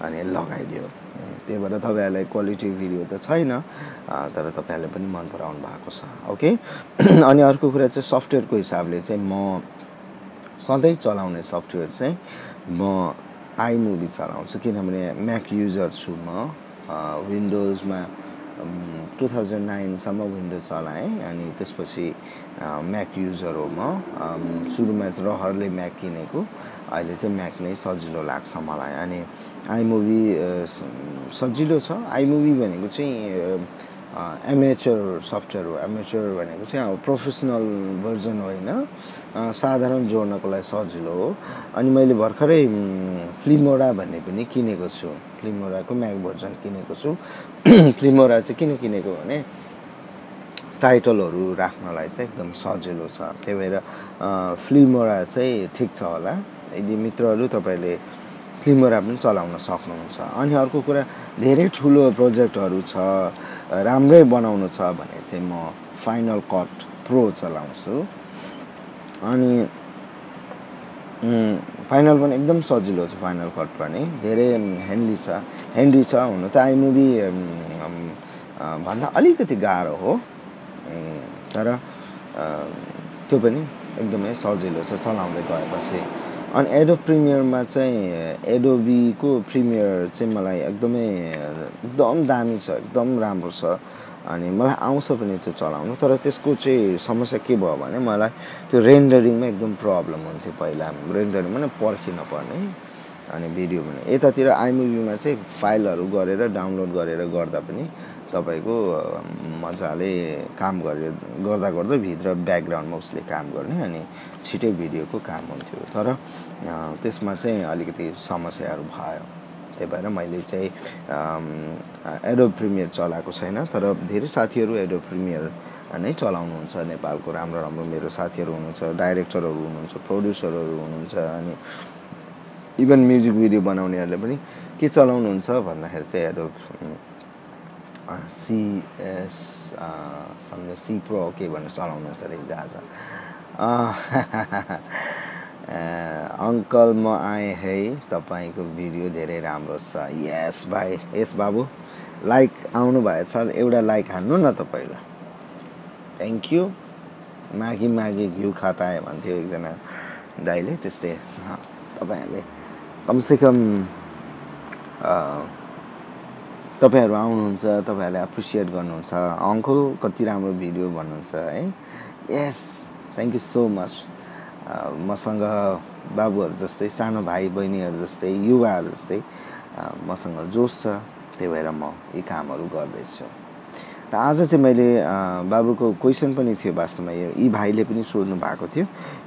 अनि लगाइदियो. त्यही भएर तपाईहरुलाई क्वालिटी भिडियो त छैन, तर तपाईहरुले पनि मन पराउनु भएको छ. ओके. अनि अर्को कुरा चाहिँ सफ्टवेयरको हिसाबले चाहिँ म सधैँ चलाउने सफ्टवेयर चाहिँ म iMovie चलाउँछु, किनभने म्याक युजर छु म. Windows ma two thousand nine सम्म Windows चलाए अनि त्यसपछि Mac user हो म सुरुमा चाहिँ रहरले Mac किनेको अहिले चाहिँ Mac नै सजिलो लाग्छ मलाई अनि iMovie सजिलो छ iMovie भनेको चाहिँ amateur software हो amateur भनेको चाहिँ professional version होइन साधारण जोड्नको लागि सजिलो हो अनि मैले भर्खरै Filmora भन्ने पनि किनेको छु Filmora को Mac version किनेको छु Filmora चाहिँ किन किनेको भने टाइटलहरु राख्नलाई चाहिँ एकदम सजिलो छ त्यही भएर Filmora चाहिँ ठीक छ होला यदि मित्रहरु तपाईले Filmora पनि चलाउन सक्नुहुन्छ अनि अर्को कुरा धेरै ठूलो प्रोजेक्टहरु छ राम्रै बनाउनु छ भने चाहिँ म Final Cut Pro चलाउँछु अनि फाइनल पनि एकदम सजिलो छ Final Cut पनि धेरै ह्यान्डली छ ह्यान्डली छ हुन त iMovie भन्दा अलिकति गाह्रो हो तर त्यो पनि एकदमै सजिलो छ चलाउँदै गएपछि अनि Adobe Premiere मा चाहिँ Adobe को Premiere चाहिँ मलाई एकदमै एकदम दामी छ एकदम राम्रो छ अनि मलाई आउँछ पनि त्यो चलाउनु तर त्यसको चाहिँ समस्या के भयो भने मलाई त्यो रेन्डरिङमा एकदम प्रब्लम हुन्थ्यो पहिला रेन्डरिङमा नै पर्खिन पर्ने अनि भिडियो भने एतातिर iMovie मा चाहिँ फाइलहरु गरेर डाउनलोड गरेर गर्दा पनि तपाईको मजाले काम गर्दै गर्दा गर्दै भित्र ब्याकग्राउन्डमा उसले काम गर्ने अनि छिटै भिडियोको काम हुन्थ्यो तर त्यसमा चाहिँ अलिकति समस्याहरु भयो त्यही भएर मैले चाहिँ Adobe Premiere चलाएको छैन तर धेरै साथीहरु Adobe Premiere नै चलाउनुहुन्छ नेपालको राम्रो राम्रो मेरो साथीहरु हुनुहुन्छ डाइरेक्टरहरु हुनुहुन्छ प्रोड्युसरहरु हुनुहुन्छ अनि इभन म्युजिक भिडियो बनाउनेहरुले पनि के चलाउनुहुन्छ भन्दाखेरि चाहिँ Adobe C S समझ C Pro के भने चलाउनुहुन्छ रे आज अंकल म आए है तपाईको भिडियो धेरै राम्रो छ यस भाइ यस बाबु लाइक आउनु भएछ एउटा लाइक हान्नु न तपाईलाई थ्यांक यू मागी मागी घिउ खाता है भन्थ्यो एकजना दाइले त्यस्तै तपाईहरुले कम से कम तपाईहरु आउनुहुन्छ तपाईहरुले एप्रिशिएट गर्नुहुन्छ अंकल कति राम्रो भिडियो भन्नुहुन्छ है yes thank you so much मसँग बाबुहरु जस्तै सानो भाइ बहिनीहरु जस्तै युवाहरु जस्तै मसँग जोश छ त्यही भएर म यी कामहरु गर्दै छु र आज चाहिँ मैले बाबुको क्वेशन पनि थियो वास्तवमा यी भाइले पनि सोध्नु भएको थियो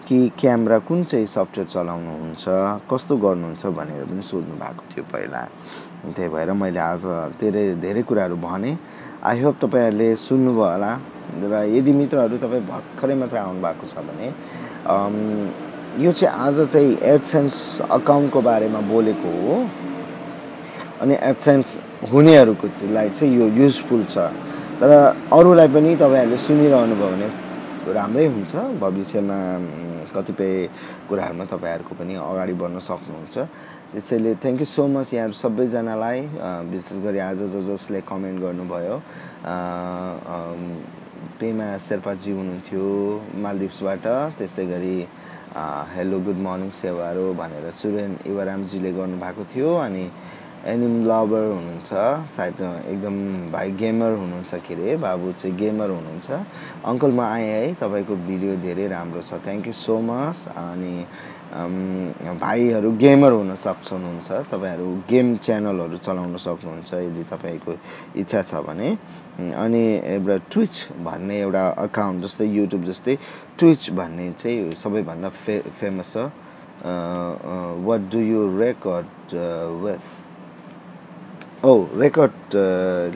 कि क्यामेरा कुन चाहिँ सफ्टवेयर चलाउनु हुन्छ कस्तो गर्नुहुन्छ भनेर पनि सोध्नु भएको थियो पहिला त्यही भएर मैले आज धेरै धेरै कुराहरु भने आई होप तपाईहरुले सुन्नुभयो होला र यदि मित्रहरु तपाई भर्खरै मात्र आउनु भएको छ भने यो चाहिँ आज चाहिँ एडसेन्स अकाउन्ट को बारेमा बोलेको हो अनि एडसेन्स हुनेहरुको लागि चाहिँ यो युजफुल छ तर अरूलाई पनि तपाईहरुले सुनिरहनु भयो भने राम्रै हुन्छ भविष्यमा कतिपय कुराहरुमा तपाईहरुको पनि अगाडि बढ्न सक्नुहुन्छ त्यसैले थ्यांक यू सो मच यार सबै जनालाई विशेष गरी आज जो जसले कमेन्ट गर्नुभयो पेमा शेर्पा जी हुनुहुन्थ्यो मालदिप्सबाट त्यस्तै गरी हेलो गुड मर्निङ सेवारो भनेर सुरेन इवराम जीले गर्नु भएको थियो अनि एनिम लभर हुनुहुन्छ सायद एकदम भाइ गेमर हुनुहुन्छ केरे बाबु चाहिँ गेमर हुनुहुन्छ अंकल म आए है तपाईको भिडियो धेरै राम्रो छ थ्यांक यू सो मच अनि भाइहरु गेमर हुन सक्नुहुन्छ तपाईहरु गेम च्यानलहरु चलाउन सक्नुहुन्छ यदि तपाईको इच्छा छ भने अनि एउटा Twitch भन्ने एउटा अकाउन्ट जस्तै YouTube जस्तै Twitch भन्ने चाहिँ सबैभन्दा फेमस छ what do you record with oh record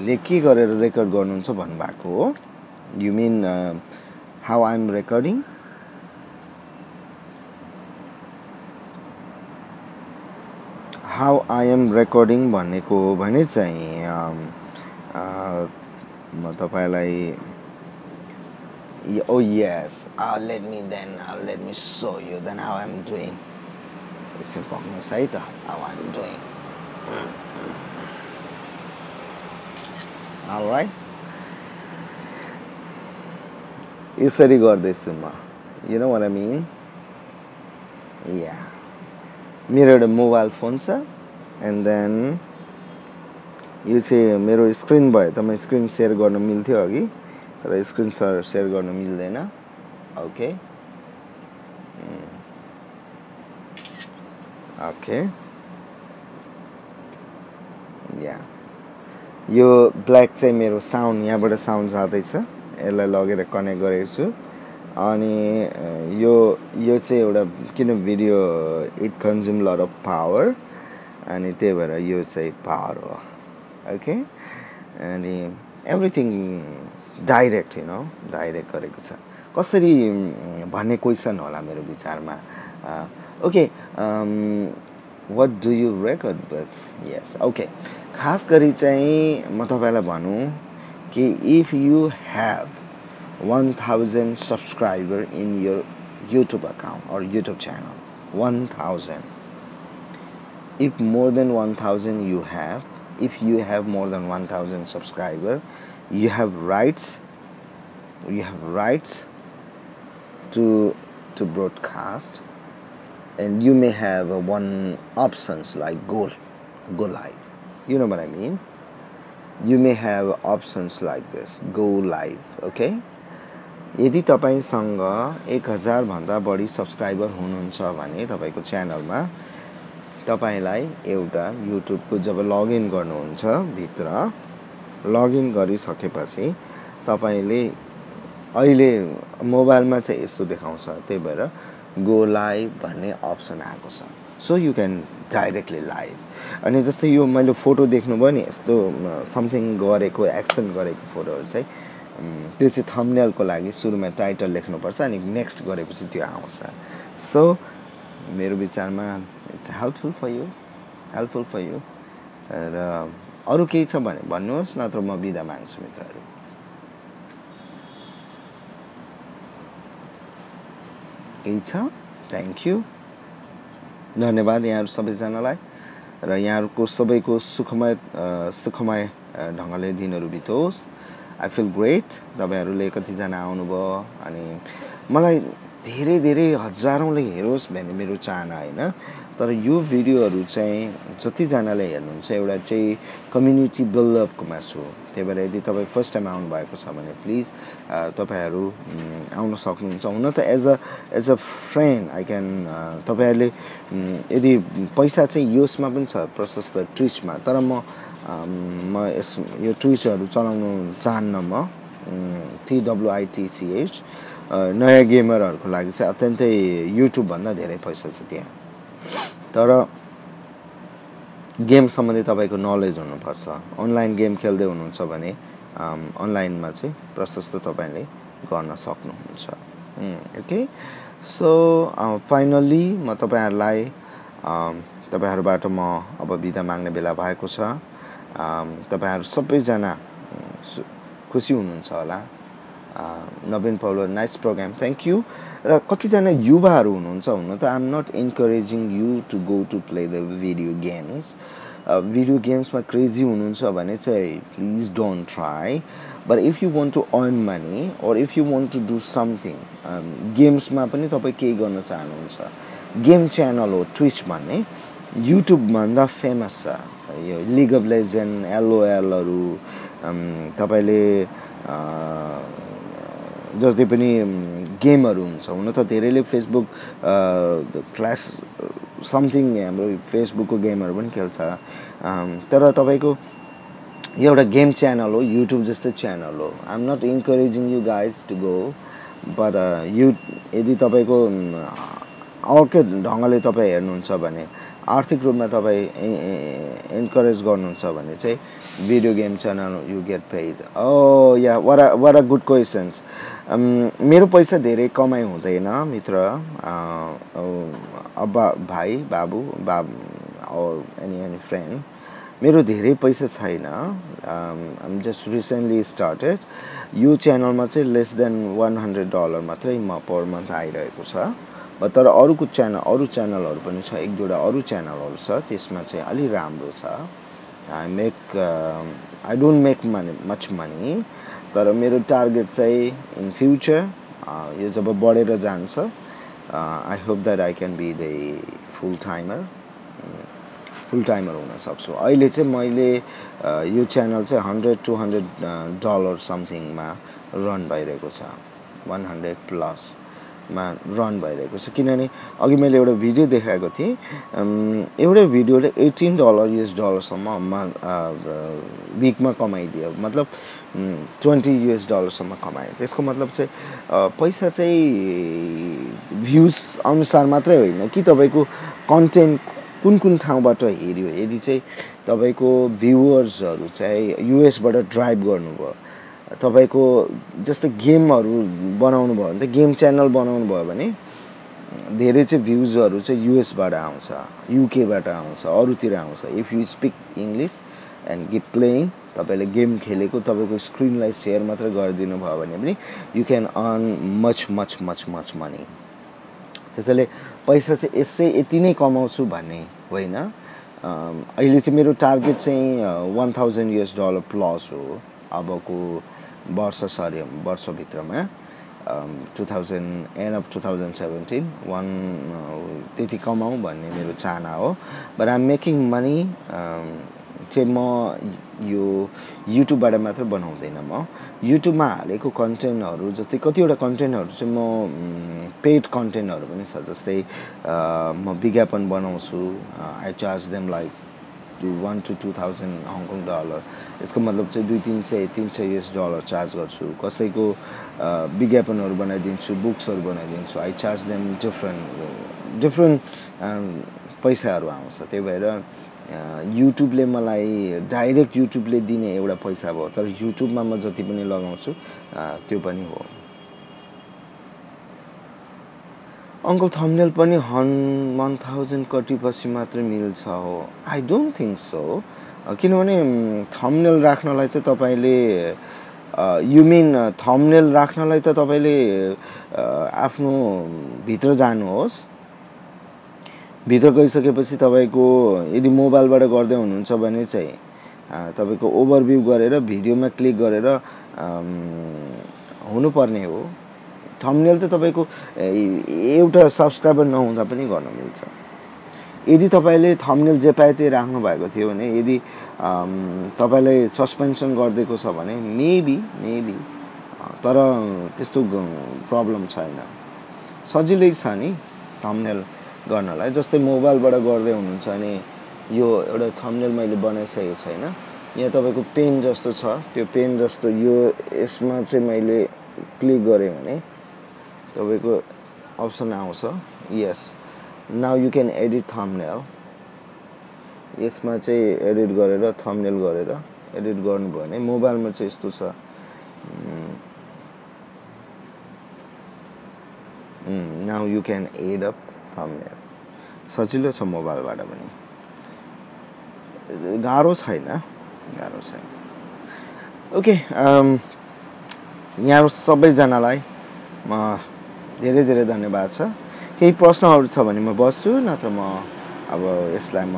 ले के गरेर रेकर्ड गर्नुहुन्छ भन्नु भएको हो you mean how I'm recording how I am recording भन्ने को भने चाहिँ म तपाईलाई oh yes uh, let me then uh, let me show you then how I'm doing it's important say त how I'm doing all right यसरी गर्दैछु म you know what I mean yeah मेरो एउटा मोबाइल फोन छ and then यो चाहिँ मेरो स्क्रिन भयो त म स्क्रिन शेयर गर्न मिल्थ्यो अघि तर स्क्रिन शेयर गर्न मिल्दैन ओके ओके या यो ब्ल्याक चाहिँ मेरो साउन्ड यहाँबाट साउन्ड जादै छ यसलाई लगेर कनेक्ट गरेको छु अनि यो यो चाहिँ एउटा किन video it consume lot of power अनि त्यही भएर यो चाहिँ पावर हो Okay, and everything direct, you know, direct गरेको छ कसरी भन्ने क्वेशन होला मेरो विचारमा Okay, um, what do you record with? Yes, okay. खास गरी चाहिँ म तपाईलाई भनौं कि if you have one thousand subscriber in your YouTube account or YouTube channel, one thousand. If more than one thousand you have. If you have more than one thousand subscribers, you have rights. You have rights to to broadcast, and you may have one options like go go live. You know what I mean. You may have options like this. Go live. Okay. यदि तपाईसँग one thousand भन्दा बढी subscriber हुनुहुन्छ भने तपाईको channel मा तपाईलाई एउटा YouTube को जब लगइन गर्नुहुन्छ भित्र लगइन गरिसकेपछि तपाईले अहिले मोबाइलमा चाहिँ यस्तो देखाउँछ त्यही भएर गो लाइभ भन्ने अप्सन आएको छ so you can directly live अनि जस्तै यो मैले फोटो देख्नुभयो नि यस्तो समथिङ गरेको एक्सन गरेको फोटोहरु चाहिँ त्यो चाहिँ थम्बनेल को लागि सुरुमा टाइटल लेख्नुपर्छ अनि नेक्स्ट गरेपछि त्यो आउँछ सो मेरो विचारमा It's helpful for you, helpful for you. And uh, अरु के छ भने भन्नुहोस् नत्र म बिदा माग्छु मित्रहरु केही छ थ्यांक यू धन्यवाद यहाँहरु सबैजनालाई र यहाँहरुको सबैको सुखमय सुखमय ढंगले दिनहरु बितोस् I feel great तपाईहरुले कति जना आउनु भयो अनि मलाई धेरै धेरै हजारौंले हेरोस् भन्ने मेरो चाहना हैन तर यो भिडियोहरु चाहिँ जति जनाले हेर्नुहुन्छ एउटा चाहिँ कम्युनिटी बिल्ड अप मा छु त्यही भएर यदि तपाई फर्स्ट टाइम आउनु भएको छ भने प्लिज तपाईहरु आउन सक्नुहुन्छ हुन त as a as a friend I can तपाईहरुले यदि पैसा चाहिँ यसमा पनि छ प्रशस्त ट्विच मा तर म म यस यो ट्विचहरु चलाउन चाहन्न म TWITCH नयाँ गेमरहरुको लागि चाहिँ अत्यन्तै YouTube भन्दा धेरै पैसा छ त्यहाँ तर गेम सम्बन्धी तपाईको नलेज हुनुपर्छ अनलाइन गेम खेल्दै हुनुहुन्छ भने अनलाइन मा चाहिँ प्रशस्त तपाईले गर्न सक्नुहुन्छ ओके सो फाइनली म तपाईहरुलाई तपाईहरुबाट म अब बिदा माग्ने बेला भएको छ तपाईहरु सबै जना खुसी हुनुहुन्छ होला नवीन Paulo nice program thank you र कति जना युवाहरु हुनुहुन्छ हुन त I'm not encouraging you to go to play the video games uh, video games ma crazy हुनुहुन्छ भने चाहिँ please don't try but if you want to earn money or if you want to do something um, games ma पनि तपाई केही गर्न चाहनुहुन्छ game channel हो Twitch भन्ने YouTube भन्दा फेमस छ यो League of Legends LOL हरु um, तपाईले uh, जसले पनि गेमहरु हुन्छ हुन त धेरैले फेसबुक क्लास समथिङ हाम्रो फेसबुक को गेमहरु पनि खेल्छ तर तपाईको एउटा गेम च्यानल हो YouTube जस्तै च्यानल हो I'm not encouraging you guys to go but you यदि तपाईको अर्कै ढंगले तपाई हेर्नुहुन्छ भने आर्थिक रूपमा तपाई एन्करेज गर्नुहुन्छ भने चाहिँ video game channel you get paid oh yeah what a what a good questions मेरो पैसा धेरै कमाइ हुँदैन मित्र अब भाइ बाबु बाब और एनी एनी फ्रेन्ड मेरो धेरै पैसा छैन I am just recently started यो च्यानल मा चाहिँ less than one hundred dollar मात्रै म पर मन्थ आइरहेको छ तर अरुको च्यानल अरु च्यानलहरु पनि छ एक दुईटा अरु च्यानलहरु छ त्यसमा चाहिँ अलि राम्रो छ I make I don't make money much money तर मेरो टार्गेट चाहिँ इन फ्युचर यो जब बढेर जान्छ I hope that I can be the full timer full timer huna sakchu. Aile chai maile yo channel chai one hundred two hundred dollar something ma run bhaireko cha, one hundred plus ma run bhaireko cha. Kinani agi maile euta video dekhako thiye, euta video le eighteen dollar U S dollar samma week ma kamaidiyo, matlab twenty U S dollar samma kamayo. Tesko matlab chai paisa chai views anusar matrai hoina ki tapaiko content कुन कुन ठाउँबाट हेर्यो. यदि चाहिँ तपाईको भ्युअर्सहरु चाहिँ US बाट drive गर्नुभयो, तपाईको जस्तै गेमहरु बनाउनु भयो भने गेम च्यानल बनाउनु भयो भने धेरै चाहिँ भ्युजहरु चाहिँ यूएस बाट आउँछ, यूके बाट आउँछ, अरुतिर आउँछ. If you speak English and give playing, तपाईले गेम खेलेको तपाईको स्क्रिनलाई शेयर मात्र गरिदिनु भयो भने पनि you can earn much much much much money. त्यसैले पैसा चाहिँ यसै यति नै कमाउँछु भन्ने होइन. अहिले चाहिँ मेरो टार्गेट चाहिँ one thousand U S dollar plus हो अबको वर्ष सरी वर्ष भित्रमा, two thousand end of two thousand seventeen one त्यति कमाऊ भन्ने मेरो चाहना हो. But I am making money चाहिँ म यो YouTube बाट मात्र बनाउँदैन. म YouTube मा हालेको कन्टेन्टहरु जस्तै कतिवटा कन्टेन्टहरु चाहिँ म पेड कन्टेन्टहरु पनि छ. जस्तै म विज्ञापन बनाउँछु, I charge them like one to two thousand Hong Kong dollar. यसको मतलब चाहिँ two three hundred three hundred U S dollar charge गर्छु. कसैको विज्ञापनहरु बनाइदिन्छु, बुक्सहरु बनाइदिन्छु, I charge them different different पैसाहरु आउँछ. त्यही भएर YouTube ले मलाई डाइरेक्ट YouTube ले दिने एउटा पैसा भयो, तर YouTube मा म जति पनि लगाउँछु त्यो पनि हो. अंकल थम्बनेल पनि one thousand कटिपछि मात्र मिल्छ हो? आई डोन्ट थिंक सो, किनभने थम्बनेल राख्नलाई चाहिँ तपाईले यु मिन थम्बनेल राख्नलाई त तपाईले आफ्नो भित्र जानुहोस्, भित्र गइसकेपछि तपाईको यदि मोबाइलबाट गर्दै हुनुहुन्छ भने चाहिँ तपाईको ओभरभ्यू गरेर भिडियोमा क्लिक गरेर हुनु पर्ने हो. थम्बनेल त तपाईको एउटा सब्स्क्राइबर नहुँदा पनि गर्न मिल्छ. यदि तपाईले थम्बनेल जे पाए त्यही राख्नु भएको थियो भने, यदि तपाईले सस्पेन्सन गर्दिएको छ भने मेबी मेबी तर त्यस्तो प्रब्लम छैन, सजिलै छ नि थम्बनेल गर्नलाई. जस्तै मोबाइलबाट गर्दै हुनुहुन्छ अनि यो एउटा थम्बनेल मैले बनाइसकेको छैन, यहाँ तपाईको पेन जस्तो छ, त्यो पेन जस्तो यो यसमा चाहिँ मैले क्लिक गरे भने तपाईको अप्सन आउँछ yes now you can edit thumbnail. यसमा चाहिँ एडिट गरेर थम्बनेल गरेर एडिट गर्नुभयो भने मोबाइलमा चाहिँ यस्तो छ. Now you can add up thumbnail, सजिलो छ मोबाइलबाट पनि, गाह्रो छैन गाह्रो छैन. ओके, यहाँ सबैजनालाई म धेरै धेरै धन्यवाद छ. केही प्रश्नहरू छ भने म बस्छु, नत्र म अब यसलाई म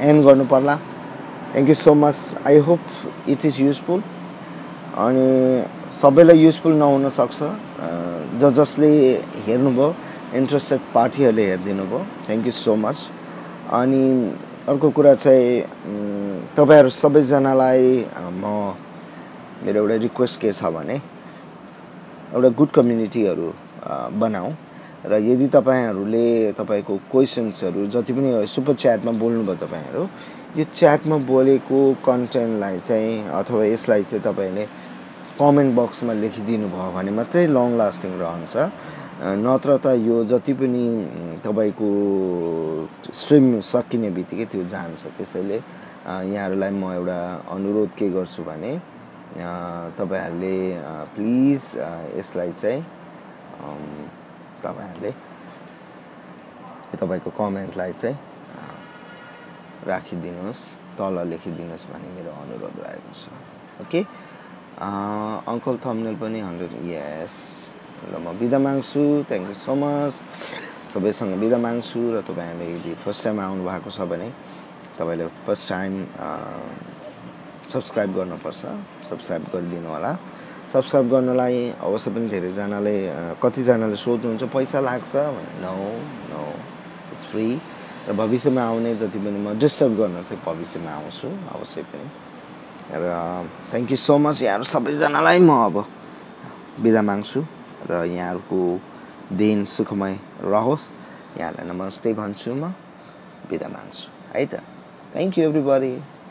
एन्ड गर्नु पर्ला. Thank you so much, I hope it is useful. अनि सबैलाई युजफुल नहुन सक्छ, ज जसले हेर्नुभयो इन्ट्रेस्टेड पार्टीहरुले हेर्दिनु भयो, थ्याङ्क यू सो मच. अनि अर्को कुरा चाहिँ तपाईहरु सबैजनालाई म मेरो एउटा रिक्वेस्ट के छ भने, एउटा गुड कम्युनिटीहरु बनाऊ र यदि तपाईहरुले तपाईको क्वेशन्सहरु जति पनि सुपर च्याटमा बोल्नु भयो तपाईहरु, यो च्याटमा बोलेको कन्टेन्टलाई चाहिँ अथवा यसलाई चाहिँ तपाईले कमेन्ट बक्समा लेखिदिनु भयो भने मात्रै लङ लास्टिङ रहन्छ. नत्र त यो जति पनि तपाईको स्ट्रिम सकिने बित्तिकै त्यो जान्छ. त्यसैले यहाँहरुलाई म एउटा अनुरोध के गर्छु भने, तपाईहरुले प्लिज यसलाई चाहिँ तपाईहरुले तपाईको कमेन्टलाई चाहिँ राखिदिनुहोस्, तल लेखिदिनुहोस् भन्ने मेरो अनुरोध रहेको छ. ओके, अंकल थम्बनेल पनि one hundred यस. ल म बिदा माग्छु, थ्याङ्क यू सो मच, सबैसँग बिदा माग्छु. र तपाईहरुले यदि फर्स्ट टाइम आउनु भएको छ भने तपाईले फर्स्ट टाइम सब्स्क्राइब गर्नुपर्छ, सब्स्क्राइब गरिदिनु होला. सब्स्क्राइब गर्नलाई अवश्य पनि धेरैजनाले कतिजनाले सोध्नुहुन्छ पैसा लाग्छ भने, नो नो इट्स फ्री. र भविष्यमा आउने जति पनि म डिस्टर्ब गर्न चाहिँ भविष्यमा आउँछु अवश्य पनि र थ्यांक यू सो मच यार सबैजनालाई म अब बिदा माग्छु र यहाँहरुको दिन सुखमय रहोस् यहाँलाई नमस्ते भन्छु म बिदा माग्छु है त थ्यांक यू एभ्रीबडी